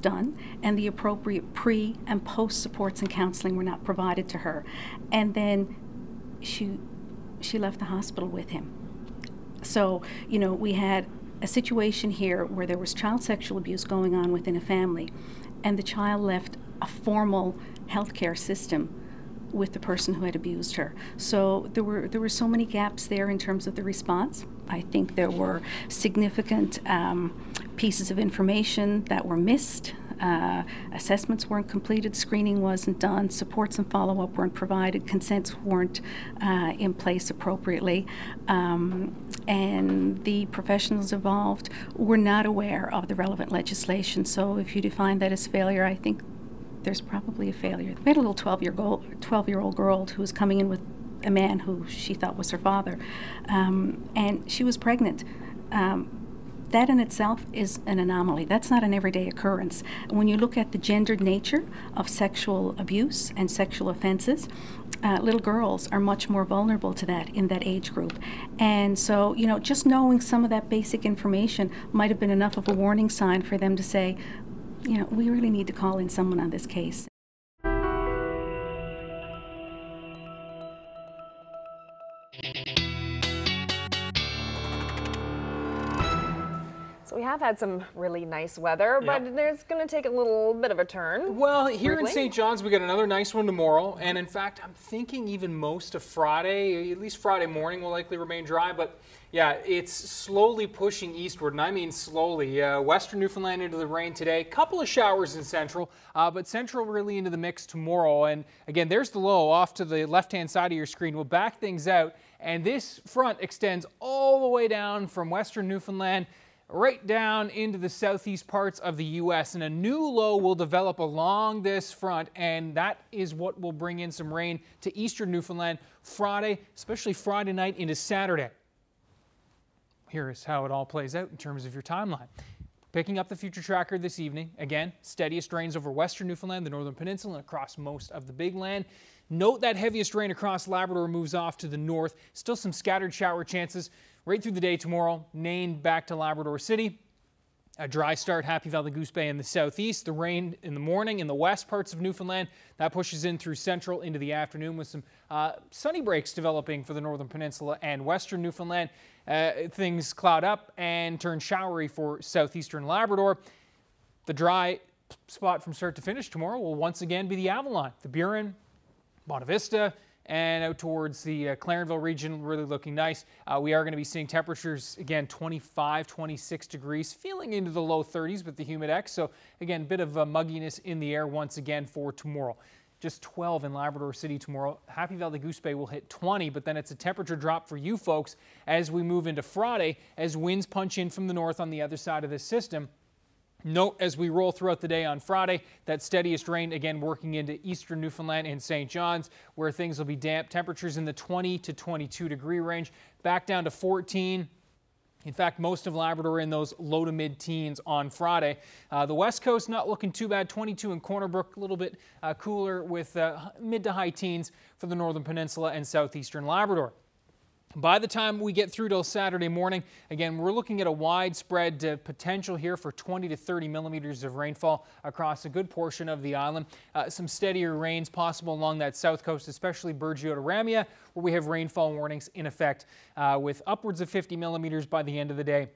done, and the appropriate pre and post supports and counseling were not provided to her. And then she, she left the hospital with him. So, you know, we had a situation here where there was child sexual abuse going on within a family, and the child left a formal healthcare system with the person who had abused her. So there were there were so many gaps there in terms of the response. I think there were significant um, pieces of information that were missed. Uh, assessments weren't completed, screening wasn't done, supports and follow-up weren't provided, consents weren't uh, in place appropriately, um, and the professionals involved were not aware of the relevant legislation. So if you define that as failure, I think there's probably a failure. We had a little twelve-year-old girl who was coming in with a man who she thought was her father, um, and she was pregnant. Um, that in itself is an anomaly. That's not an everyday occurrence. When you look at the gendered nature of sexual abuse and sexual offenses, uh, little girls are much more vulnerable to that in that age group. And so, you know, just knowing some of that basic information might have been enough of a warning sign for them to say, you know, we really need to call in someone on this case. We have had some really nice weather, but yep. It's going to take a little bit of a turn. Well, here weirdly. in Saint John's, we got another nice one tomorrow. And in fact, I'm thinking even most of Friday, at least Friday morning, will likely remain dry. But yeah, it's slowly pushing eastward, and I mean slowly. Uh, Western Newfoundland into the rain today. Couple of showers in Central, uh, but Central really into the mix tomorrow. And again, there's the low off to the left-hand side of your screen. We'll back things out. And this front extends all the way down from Western Newfoundland right down into the southeast parts of the U S and a new low will develop along this front, and that is what will bring in some rain to eastern Newfoundland Friday, especially Friday night into Saturday. Here is how it all plays out in terms of your timeline. Picking up the future tracker this evening, again, steadiest rains over western Newfoundland, the northern peninsula, and across most of the big land. Note that heaviest rain across Labrador moves off to the north. Still some scattered shower chances right through the day tomorrow. Nain back to Labrador City. A dry start, Happy Valley, Goose Bay in the southeast. The rain in the morning in the west parts of Newfoundland. That pushes in through central into the afternoon with some uh, sunny breaks developing for the northern peninsula and western Newfoundland. Uh, things cloud up and turn showery for southeastern Labrador. The dry spot from start to finish tomorrow will once again be the Avalon, the Burin, Bonavista, and out towards the uh, Clarenville region, really looking nice. Uh, we are going to be seeing temperatures again twenty-five, twenty-six degrees, feeling into the low thirties with the Humidex. So again, a bit of uh, mugginess in the air once again for tomorrow. Just twelve in Labrador City tomorrow. Happy Valley Goose Bay will hit twenty, but then it's a temperature drop for you folks as we move into Friday as winds punch in from the north on the other side of this system. Note as we roll throughout the day on Friday, that steadiest rain again working into eastern Newfoundland and Saint John's, where things will be damp. Temperatures in the twenty to twenty-two degree range, back down to fourteen. In fact, most of Labrador in those low to mid teens on Friday. Uh, the west coast not looking too bad. twenty-two in Corner Brook, a little bit uh, cooler with uh, mid to high teens for the northern peninsula and southeastern Labrador. By the time we get through till Saturday morning, again, we're looking at a widespread uh, potential here for twenty to thirty millimeters of rainfall across a good portion of the island. Uh, some steadier rains possible along that south coast, especially Bergio to Ramia, where we have rainfall warnings in effect uh, with upwards of fifty millimeters by the end of the day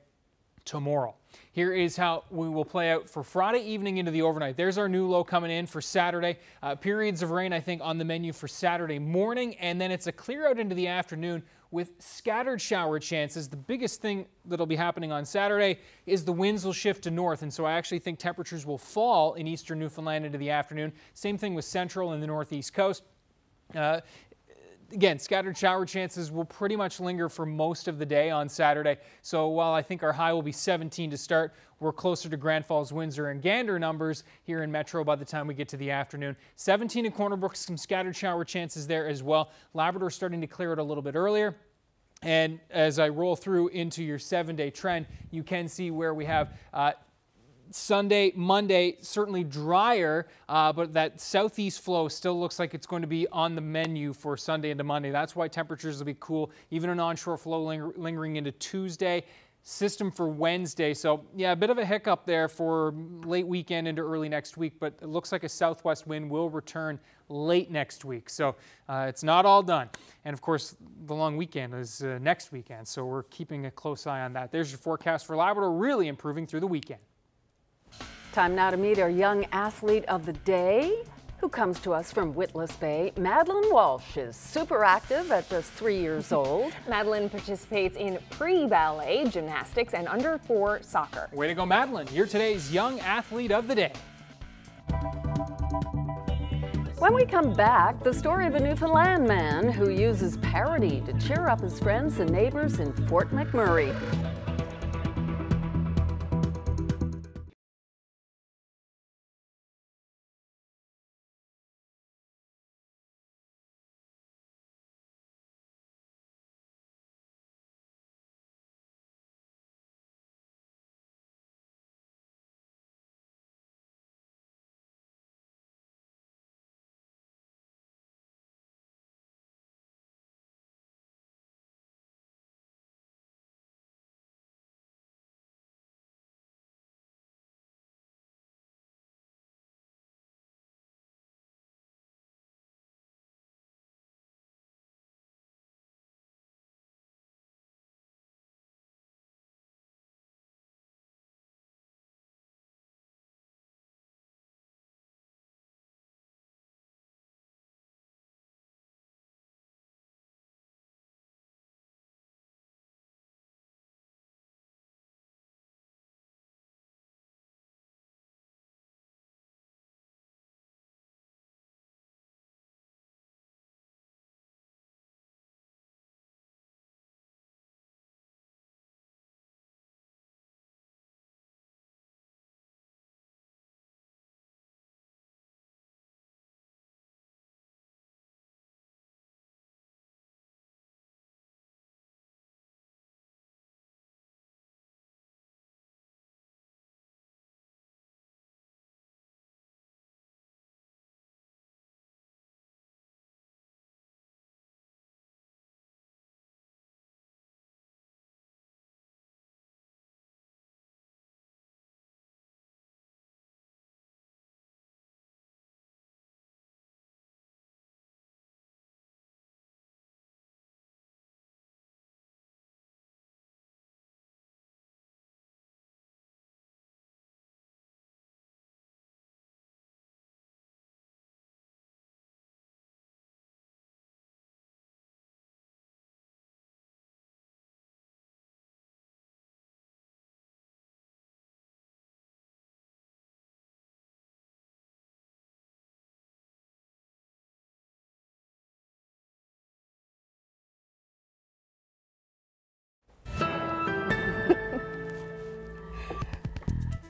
tomorrow. Here is how we will play out for Friday evening into the overnight. There's our new low coming in for Saturday. Uh, periods of rain, I think, on the menu for Saturday morning, and then it's a clear out into the afternoon with scattered shower chances. The biggest thing that'll be happening on Saturday is the winds will shift to north, and so I actually think temperatures will fall in eastern Newfoundland into the afternoon. Same thing with central and the northeast coast. Uh, again, scattered shower chances will pretty much linger for most of the day on Saturday. So while I think our high will be seventeen to start, we're closer to Grand Falls, Windsor and Gander numbers here in Metro by the time we get to the afternoon. seventeen in Corner Brook, some scattered shower chances there as well. Labrador starting to clear it a little bit earlier. And as I roll through into your seven-day trend, you can see where we have uh, Sunday, Monday, certainly drier, uh, but that southeast flow still looks like it's going to be on the menu for Sunday into Monday. That's why temperatures will be cool, even an onshore flow linger lingering into Tuesday. System for Wednesday. So yeah, a bit of a hiccup there for late weekend into early next week, but it looks like a southwest wind will return late next week. So uh, it's not all done. And of course, the long weekend is uh, next weekend. So we're keeping a close eye on that. There's your forecast for Labrador, really improving through the weekend. Time now to meet our young athlete of the day, who comes to us from Witless Bay. Madeline Walsh is super active at just three years old. Madeline participates in pre-ballet, gymnastics, and under four soccer. Way to go, Madeline. You're today's Young Athlete of the Day. When we come back, the story of a Newfoundland man who uses parody to cheer up his friends and neighbors in Fort McMurray.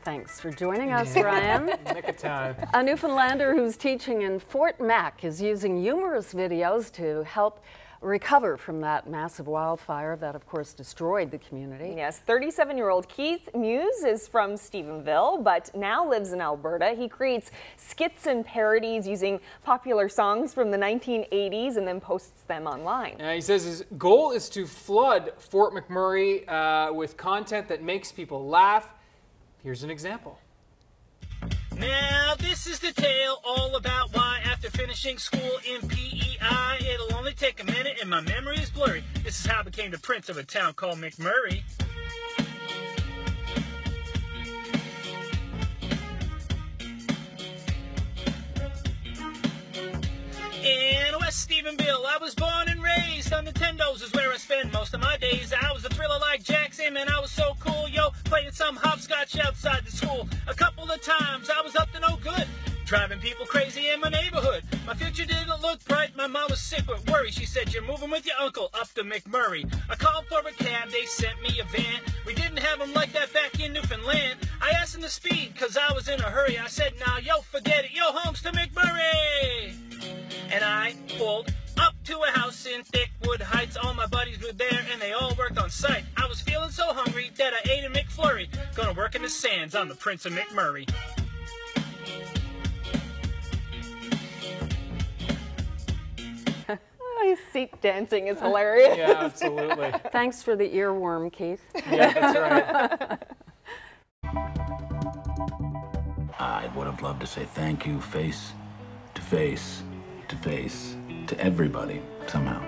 Thanks for joining us, Ryan. Nick of time. A Newfoundlander who's teaching in Fort Mac is using humorous videos to help recover from that massive wildfire that, of course, destroyed the community. Yes, thirty-seven-year-old Keith Muse is from Stephenville, but now lives in Alberta. He creates skits and parodies using popular songs from the nineteen eighties and then posts them online. Uh, he says his goal is to flood Fort McMurray uh, with content that makes people laugh. Here's an example. Now, this is the tale all about why after finishing school in P E I, it'll only take a minute and my memory is blurry. This is how I became the prince of a town called McMurray. In West Stephenville, I was born and raised on Nintendos is where I spend most of my days. I was a thriller like Jackson, and I was so cool, yo. Playing some hopscotch outside the school. A couple of times I was up to no good, driving people crazy in my neighborhood. My future didn't look bright, my mom was sick with worry. She said, you're moving with your uncle up to McMurray. I called for a cab, they sent me a van. We didn't have them like that back in Newfoundland. I asked them to speed, cause I was in a hurry. I said, nah, yo, forget it, yo, home's to McMurray. And I pulled up to a house in Thickwood Heights. All my buddies were there and they all worked on site. I was feeling so hungry that I ate a McFlurry. Gonna work in the sands, I'm the Prince of McMurray. Seat dancing is hilarious. Yeah, absolutely. Thanks for the earworm, Keith. Yeah, that's right. I would have loved to say thank you face to face to face to everybody somehow.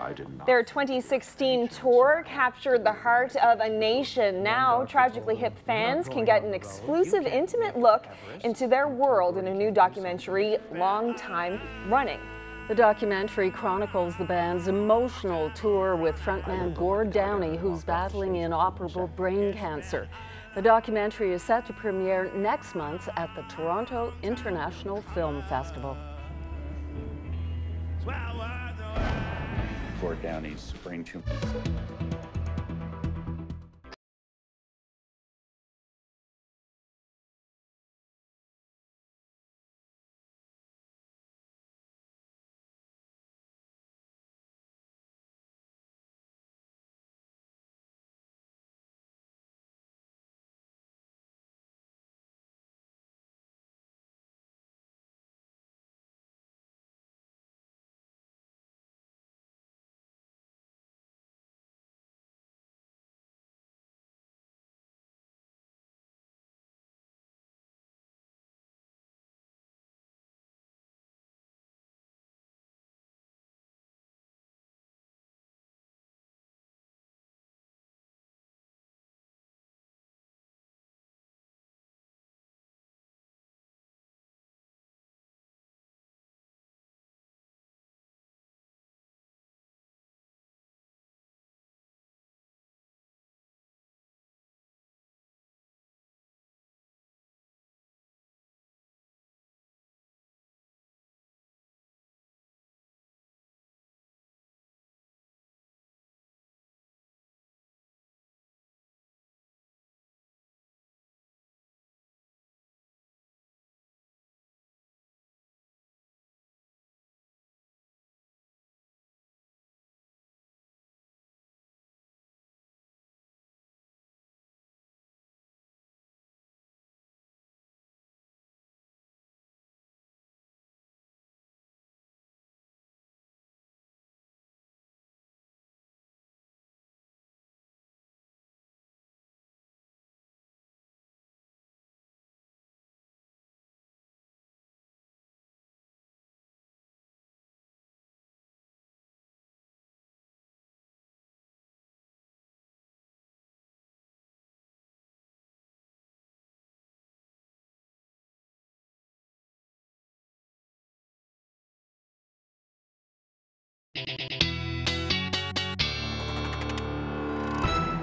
I did not. Their twenty sixteen tour captured the heart of a nation. Now, Tragically Hip fans can get an exclusive, intimate look into their world in a new documentary, Long Time Running. The documentary chronicles the band's emotional tour with frontman Gord Downie, who's battling inoperable brain cancer. The documentary is set to premiere next month at the Toronto International Film Festival. Gord Downie's brain tumor.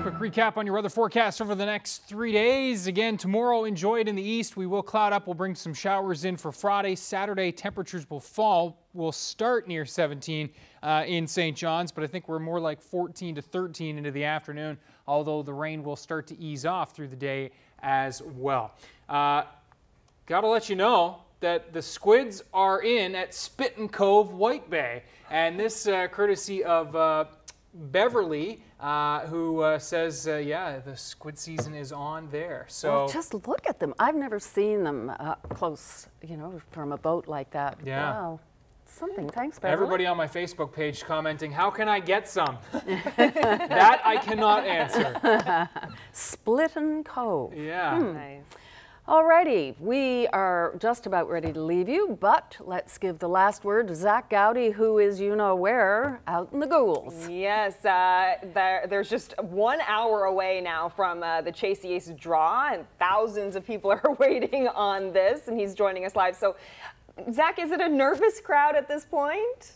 Quick recap on your weather forecast over the next three days. Again, tomorrow, enjoy it in the east. We will cloud up. We'll bring some showers in for Friday. Saturday, temperatures will fall. We'll start near seventeen uh, in Saint John's, but I think we're more like fourteen to thirteen into the afternoon, although the rain will start to ease off through the day as well. Uh, gotta let you know that the squids are in at Spittin' Cove, White Bay, and this uh, courtesy of uh, Beverly, uh, who uh, says, uh, yeah, the squid season is on there. So well, just look at them. I've never seen them uh, close, you know, from a boat like that. Yeah. Wow. Something. Thanks, Beverly. Everybody on my Facebook page commenting, how can I get some? That I cannot answer. Spittin' Cove. Yeah. Hmm. Nice. Alrighty, we are just about ready to leave you, but let's give the last word to Zach Gowdy, who is you know where out in the Goulds. Yes, uh, there, there's just one hour away now from uh, the Chase the Ace draw, and thousands of people are waiting on this, and he's joining us live. So, Zach, is it a nervous crowd at this point?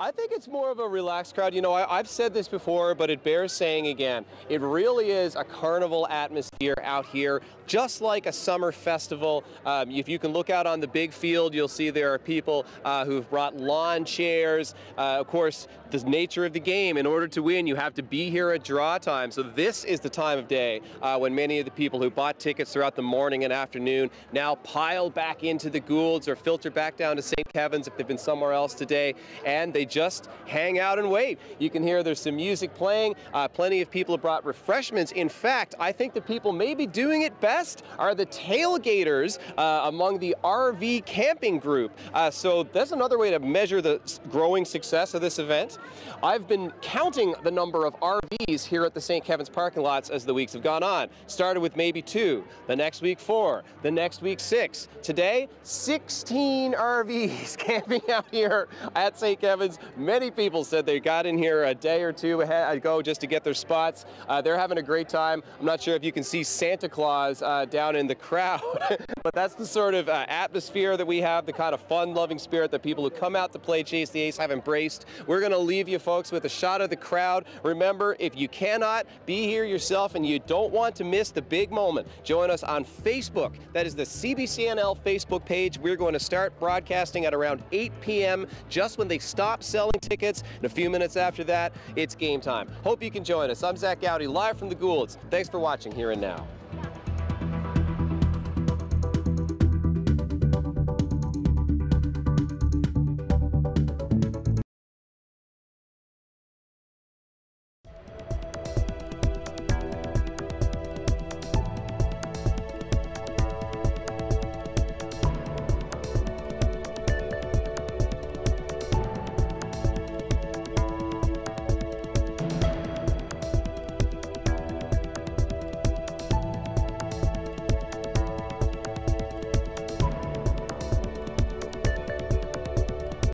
I think it's more of a relaxed crowd. You know, I, I've said this before, but it bears saying again. It really is a carnival atmosphere out here, just like a summer festival. Um, if you can look out on the big field, you'll see there are people uh, who've brought lawn chairs. Uh, of course, the nature of the game, in order to win, you have to be here at draw time. So this is the time of day uh, when many of the people who bought tickets throughout the morning and afternoon now pile back into the Goulds or filter back down to Saint Kevin's if they've been somewhere else today, and they just hang out and wait. You can hear there's some music playing. Uh, plenty of people have brought refreshments. In fact, I think the people maybe doing it best are the tailgaters uh, among the R V camping group. Uh, so that's another way to measure the growing success of this event. I've been counting the number of R Vs here at the Saint Kevin's parking lots as the weeks have gone on. Started with maybe two, the next week four, the next week six. Today, sixteen R Vs camping out here at Saint Kevin's. Many people said they got in here a day or two ago just to get their spots. Uh, they're having a great time. I'm not sure if you can see Santa Claus uh, down in the crowd, but that's the sort of uh, atmosphere that we have, the kind of fun-loving spirit that people who come out to play Chase the Ace have embraced. We're going to leave you folks with a shot of the crowd. Remember, if you cannot be here yourself and you don't want to miss the big moment, join us on Facebook. That is the C B C N L Facebook page. We're going to start broadcasting at around eight p m just when they stop selling tickets. And a few minutes after that, it's game time. Hope you can join us. I'm Zach Gowdy, live from the Goulds. Thanks for watching Here and Now.